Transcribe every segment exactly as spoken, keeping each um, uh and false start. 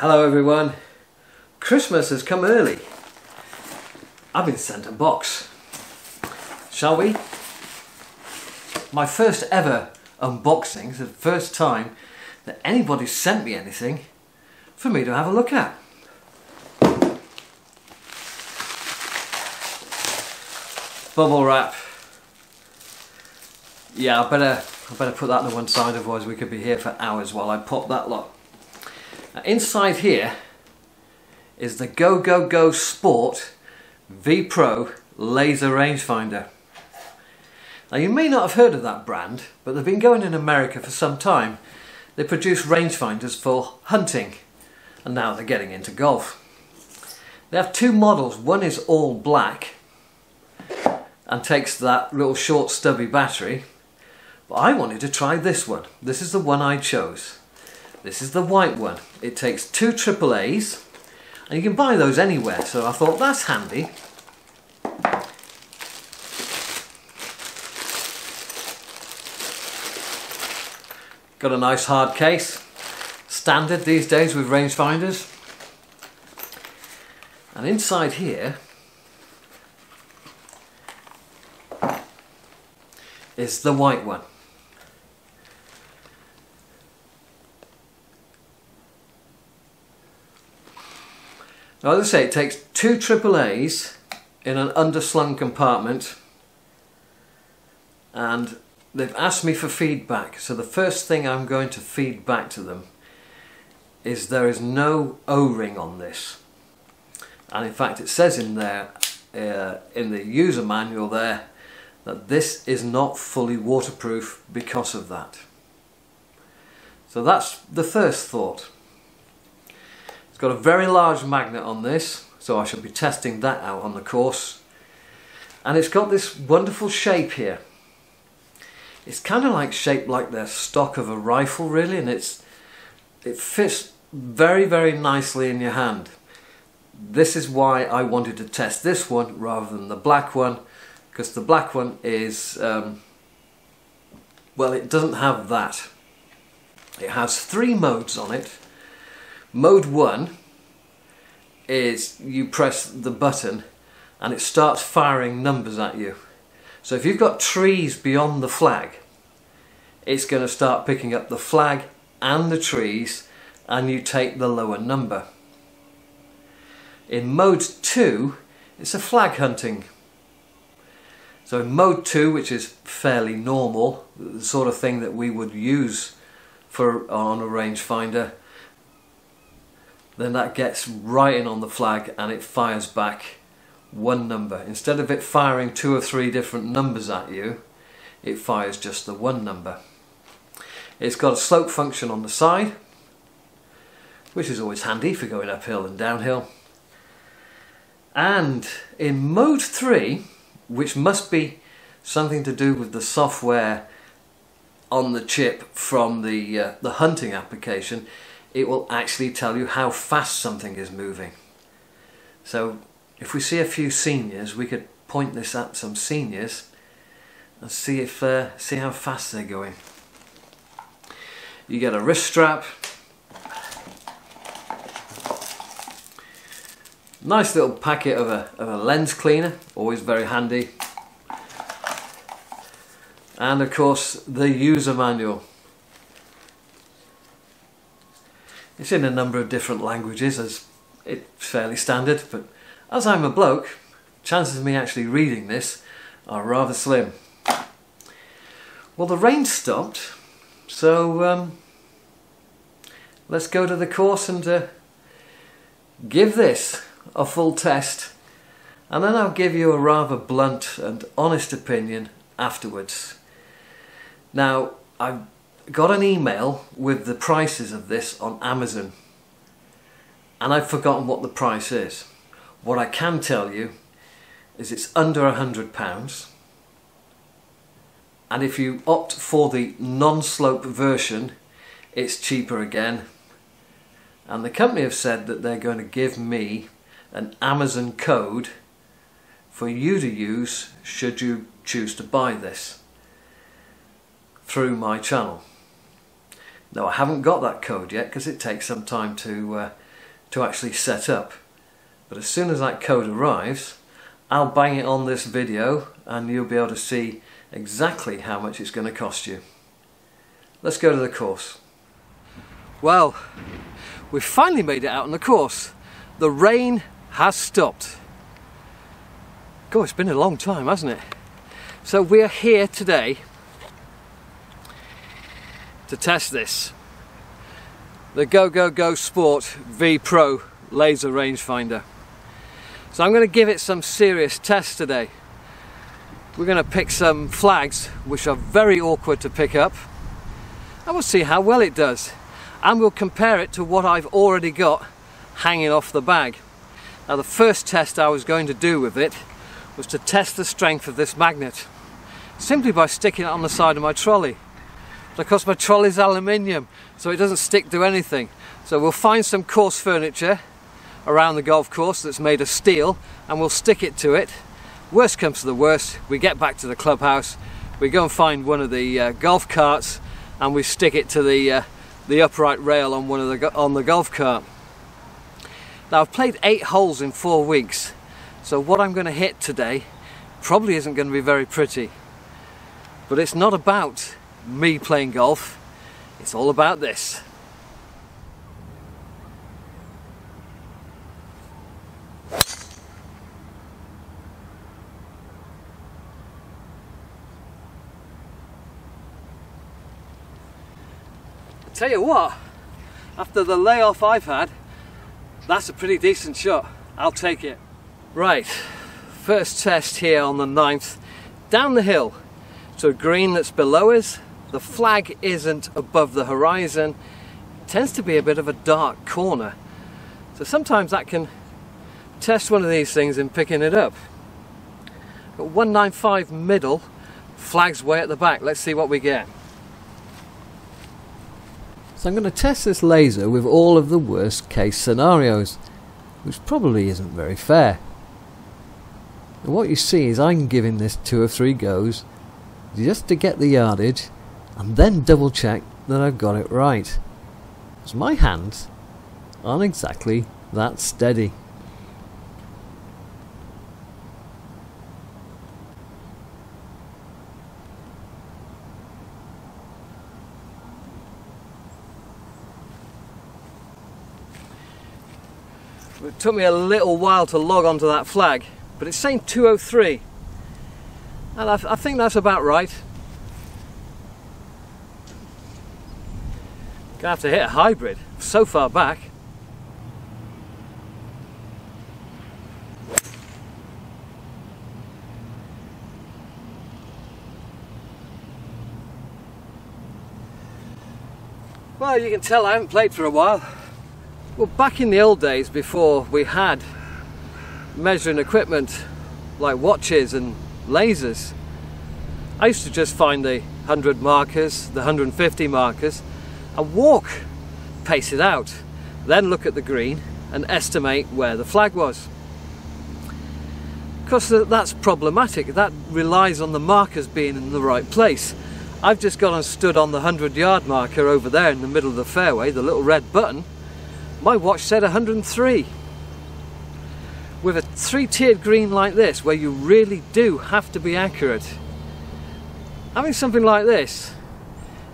Hello everyone. Christmas has come early. I've been sent a box. Shall we? My first ever unboxing. It's the first time that anybody's sent me anything for me to have a look at. Bubble wrap. Yeah, I better, I better put that to one side, otherwise we could be here for hours while I pop that lot. Now, inside here is the GoGoGo Sport Vpro laser rangefinder. Now, you may not have heard of that brand, but they've been going in America for some time. They produce rangefinders for hunting, and now they're getting into golf. They have two models. One is all black and takes that little short stubby battery, but I wanted to try this one. This is the one I chose. This is the white one. It takes two triple A's, and you can buy those anywhere, so I thought that's handy. Got a nice hard case, standard these days with rangefinders. And inside here is the white one. Now, as I say, it takes two triple A's in an underslung compartment, and they've asked me for feedback, so the first thing I'm going to feed back to them is there is no O-ring on this. And in fact, it says in there, uh, in the user manual there, that this is not fully waterproof because of that. So that's the first thought. It's got a very large magnet on this, so I shall be testing that out on the course. And it's got this wonderful shape here. It's kind of like shaped like the stock of a rifle, really, and it's it fits very, very nicely in your hand. This is why I wanted to test this one rather than the black one, because the black one is, um, well, it doesn't have that. It has three modes on it. Mode one is you press the button and it starts firing numbers at you. So if you've got trees beyond the flag, it's going to start picking up the flag and the trees, and you take the lower number. In mode two, it's a flag hunting. So in mode two, which is fairly normal, the sort of thing that we would use for on a rangefinder, then that gets right in on the flag and it fires back one number. Instead of it firing two or three different numbers at you, it fires just the one number. It's got a slope function on the side, which is always handy for going uphill and downhill. And in mode three, which must be something to do with the software on the chip from the, uh, the hunting application, it will actually tell you how fast something is moving. So if we see a few seniors, we could point this at some seniors and see if uh, see how fast they're going. You get a wrist strap, nice little packet of a of a lens cleaner, always very handy, and of course the user manual. It's in a number of different languages, as it's fairly standard, but as I'm a bloke, chances of me actually reading this are rather slim. Well, the rain stopped, so um, let's go to the course and uh, give this a full test, and then I'll give you a rather blunt and honest opinion afterwards. Now, I've got an email with the prices of this on Amazon, and I've forgotten what the price is. What I can tell you is it's under a hundred pounds, and if you opt for the non-slope version, it's cheaper again. And the company have said that they're going to give me an Amazon code for you to use should you choose to buy this through my channel. Now, I haven't got that code yet because it takes some time to uh, to actually set up. But as soon as that code arrives, I'll bang it on this video and you'll be able to see exactly how much it's going to cost you. Let's go to the course. Well, we've finally made it out on the course. The rain has stopped. God, it's been a long time, hasn't it? So we're here today to test this. The GoGoGo Sport Vpro laser rangefinder. So I'm going to give it some serious tests today. We're going to pick some flags which are very awkward to pick up, and we'll see how well it does, and we'll compare it to what I've already got hanging off the bag. Now, the first test I was going to do with it was to test the strength of this magnet, simply by sticking it on the side of my trolley. But of course my trolley's aluminium, so it doesn't stick to anything. So we'll find some coarse furniture around the golf course that's made of steel, and we'll stick it to it. Worst comes to the worst, we get back to the clubhouse, we go and find one of the uh, golf carts, and we stick it to the uh, the upright rail on one of the on the golf cart. Now, I've played eight holes in four weeks, so what I'm going to hit today probably isn't going to be very pretty. But it's not about me playing golf; it's all about this. Tell you what, after the layoff I've had, that's a pretty decent shot. I'll take it. Right, first test here on the ninth, down the hill to a green that's below us. The flag isn't above the horizon. It tends to be a bit of a dark corner, so sometimes that can test one of these things in picking it up. Got one ninety-five middle, flags way at the back. Let's see what we get. So I'm going to test this laser with all of the worst case scenarios, which probably isn't very fair. And what you see is I'm giving this two or three goes just to get the yardage and then double check that I've got it right, because my hands aren't exactly that steady. It took me a little while to log onto that flag, but it's saying two oh three, and I, I think that's about right. Gonna have to hit a hybrid, so far back. Well, you can tell I haven't played for a while. Well, back in the old days, before we had measuring equipment like watches and lasers, I used to just find the one hundred markers, the one hundred fifty markers, and walk, pace it out, then look at the green and estimate where the flag was. Of course, that's problematic. That relies on the markers being in the right place. I've just gone and stood on the one hundred yard marker over there in the middle of the fairway, the little red button. My watch said one hundred three. With a three-tiered green like this, where you really do have to be accurate, having something like this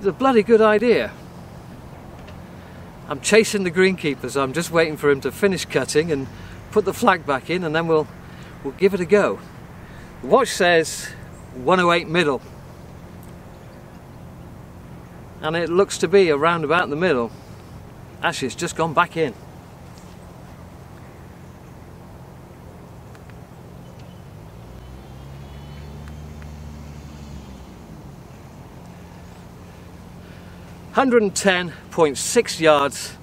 is a bloody good idea. I'm chasing the greenkeeper, so I'm just waiting for him to finish cutting and put the flag back in, and then we'll we'll give it a go. The watch says one oh eight middle, and it looks to be around about the middle. Actually, it's just gone back in. one hundred ten point six yards,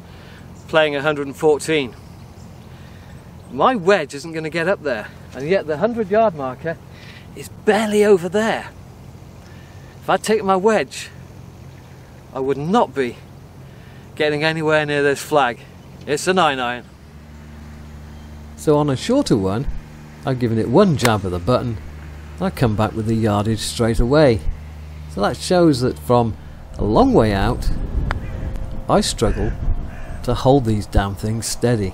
playing one hundred fourteen. My wedge isn't going to get up there, and yet the one hundred yard marker is barely over there. If I'd taken my wedge, I would not be getting anywhere near this flag. It's a nine iron. So on a shorter one, I've given it one jab of the button, and I come back with the yardage straight away. So that shows that from a long way out, I struggle to hold these damn things steady.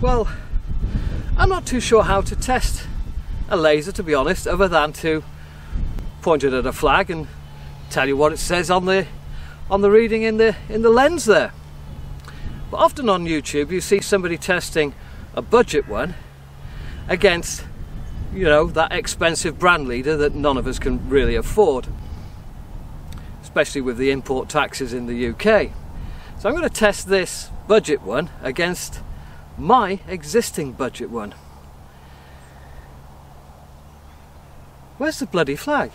Well, I'm not too sure how to test a laser, to be honest, other than to point it at a flag and tell you what it says on the on the reading in the in the lens there. But often on YouTube you see somebody testing a budget one against, you know, that expensive brand leader that none of us can really afford, especially with the import taxes in the U K. So I'm going to test this budget one against my existing budget one. Where's the bloody flag?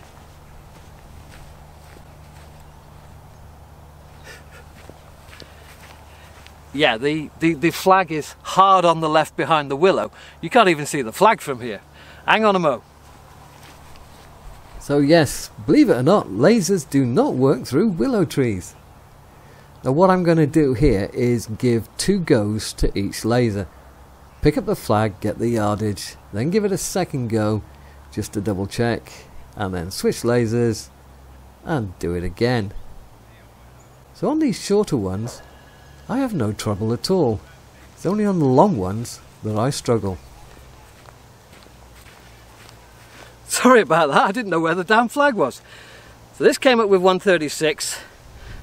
Yeah, the, the, the flag is hard on the left behind the willow. You can't even see the flag from here. Hang on a mo. So yes, believe it or not, lasers do not work through willow trees. Now what I'm going to do here is give two goes to each laser. Pick up the flag, get the yardage, then give it a second go just to double check, and then switch lasers and do it again. So on these shorter ones I have no trouble at all. It's only on the long ones that I struggle. Sorry about that, I didn't know where the damn flag was. So this came up with one thirty-six,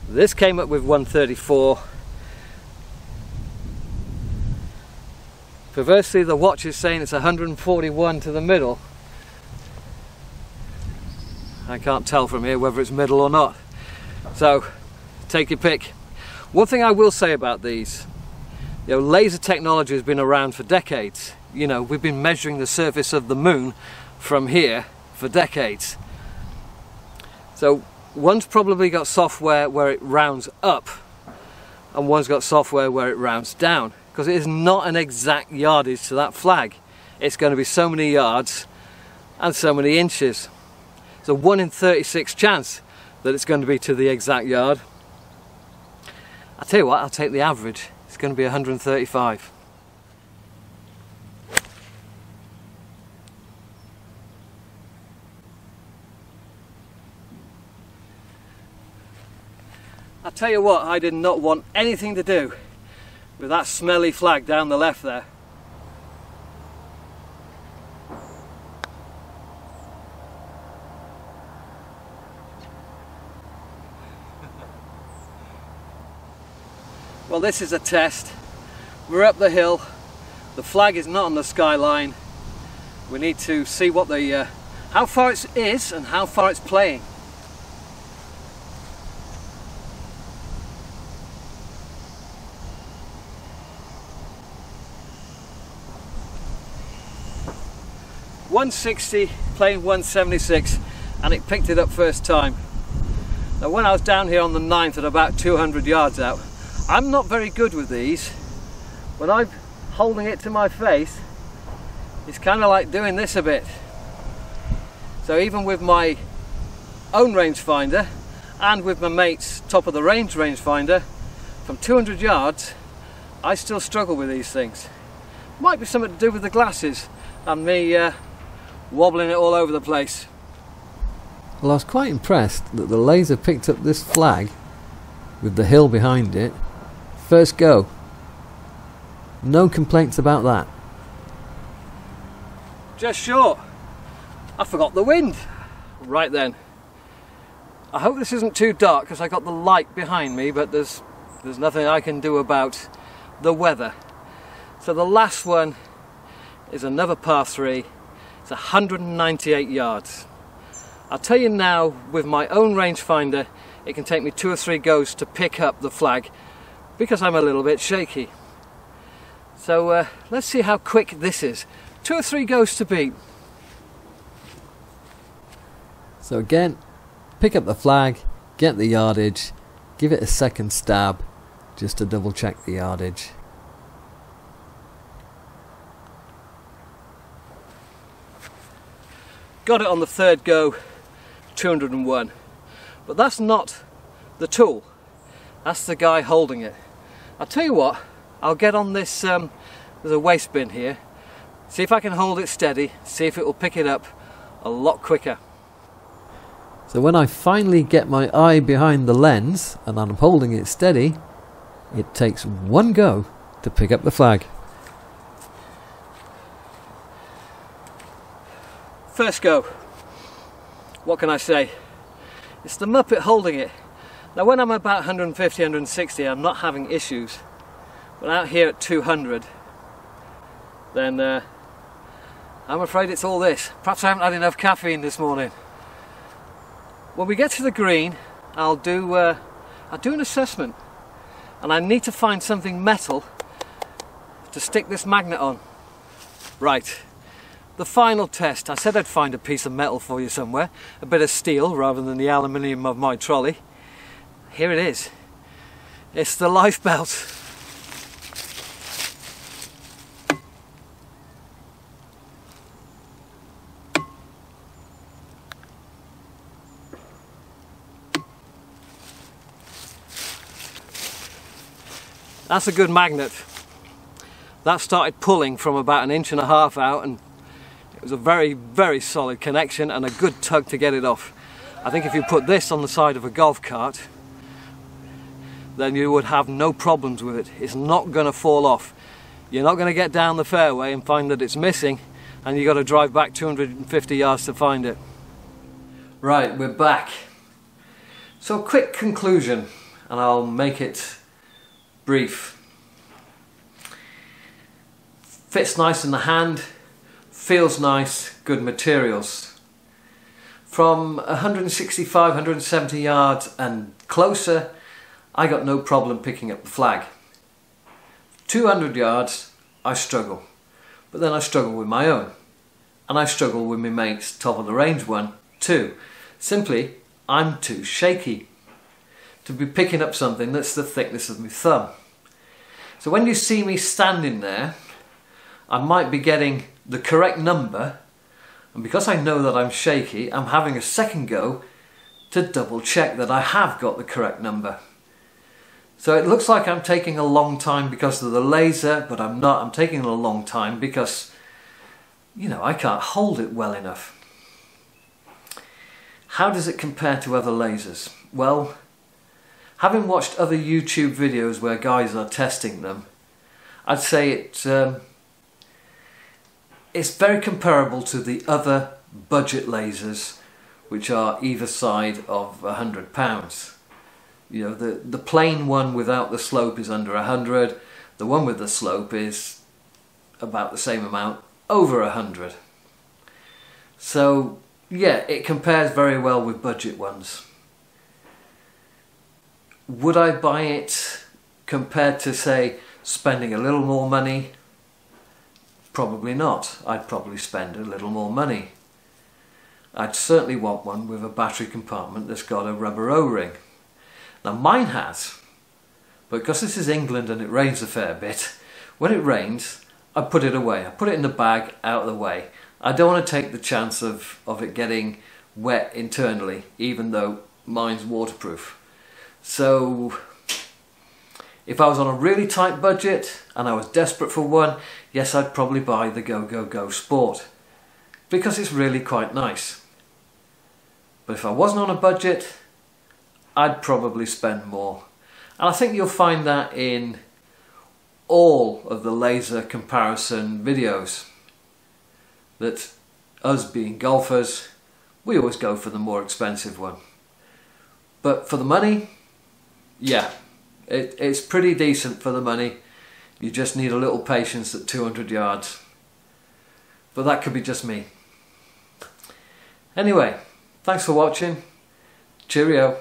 this came up with one thirty-four. Perversely the watch is saying it's one forty-one to the middle. I can't tell from here whether it's middle or not. So take your pick. One thing I will say about these, you know, laser technology has been around for decades. You know, we've been measuring the surface of the moon from here for decades. So one's probably got software where it rounds up, and one's got software where it rounds down, because it is not an exact yardage to that flag. It's going to be so many yards and so many inches. It's a one in thirty-six chance that it's going to be to the exact yard. I'll tell you what, I'll take the average. It's going to be one hundred thirty-five. I'll tell you what, I did not want anything to do with that smelly flag down the left there. Well, this is a test. We're up the hill, the flag is not on the skyline. We need to see what the uh, how far it is and how far it's playing. one sixty playing one seventy-six, and it picked it up first time. Now when I was down here on the ninth at about two hundred yards out, I'm not very good with these. When I'm holding it to my face, it's kind of like doing this a bit. So even with my own rangefinder and with my mate's top of the range rangefinder, from two hundred yards, I still struggle with these things. Might be something to do with the glasses and me uh, wobbling it all over the place. Well, I was quite impressed that the laser picked up this flag with the hill behind it first go. No complaints about that. Just short. I forgot the wind. Right then. I hope this isn't too dark, because I got the light behind me, but there's there's nothing I can do about the weather. So the last one is another par three. It's one hundred ninety-eight yards. I'll tell you now, with my own rangefinder, it can take me two or three goes to pick up the flag, because I'm a little bit shaky. So uh, let's see how quick this is. Two or three goes to beat. So again, pick up the flag, get the yardage, give it a second stab just to double check the yardage. Got it on the third go, two hundred one. But that's not the tool, that's the guy holding it. I'll tell you what, I'll get on this, um, there's a waste bin here, see if I can hold it steady, see if it will pick it up a lot quicker. So when I finally get my eye behind the lens and I'm holding it steady, it takes one go to pick up the flag. First go, what can I say? It's the Muppet holding it. Now when I'm about a hundred and fifty, a hundred and sixty, I'm not having issues. But out here at two hundred, then uh, I'm afraid it's all this. Perhaps I haven't had enough caffeine this morning. When we get to the green, I'll do, uh, I'll do an assessment. And I need to find something metal to stick this magnet on. Right. The final test. I said I'd find a piece of metal for you somewhere, a bit of steel rather than the aluminium of my trolley. Here it is. It's the life belt. That's a good magnet. That started pulling from about an inch and a half out, and it was a very, very solid connection and a good tug to get it off. I think if you put this on the side of a golf cart, then you would have no problems with it. It's not going to fall off. You're not going to get down the fairway and find that it's missing, and you've got to drive back two hundred fifty yards to find it. Right, we're back. So, quick conclusion, and I'll make it brief. Fits nice in the hand. Feels nice, good materials. From a hundred and sixty-five, a hundred and seventy yards and closer, I got no problem picking up the flag. two hundred yards, I struggle. But then I struggle with my own. And I struggle with my mate's top of the range one, too. Simply, I'm too shaky to be picking up something that's the thickness of my thumb. So when you see me standing there, I might be getting the correct number, and because I know that I'm shaky, I'm having a second go to double check that I have got the correct number. So it looks like I'm taking a long time because of the laser, but I'm not. I'm taking a long time because, you know, I can't hold it well enough. How does it compare to other lasers? Well, having watched other YouTube videos where guys are testing them, I'd say it um, it's very comparable to the other budget lasers, which are either side of a hundred pounds. You know, the, the plain one without the slope is under a hundred, the one with the slope is about the same amount, over a hundred. So, yeah, it compares very well with budget ones. Would I buy it compared to, say, spending a little more money? Probably not. I'd probably spend a little more money. I'd certainly want one with a battery compartment that's got a rubber O-ring. Now mine has, but because this is England and it rains a fair bit, when it rains I put it away. I put it in the bag, out of the way. I don't want to take the chance of, of it getting wet internally, even though mine's waterproof. So if I was on a really tight budget and I was desperate for one, yes, I'd probably buy the GoGoGo Sport because it's really quite nice. But if I wasn't on a budget, I'd probably spend more. And I think you'll find that in all of the laser comparison videos, that us being golfers, we always go for the more expensive one. But for the money, yeah. It, it's pretty decent for the money. You just need a little patience at two hundred yards. But that could be just me. Anyway, thanks for watching. Cheerio.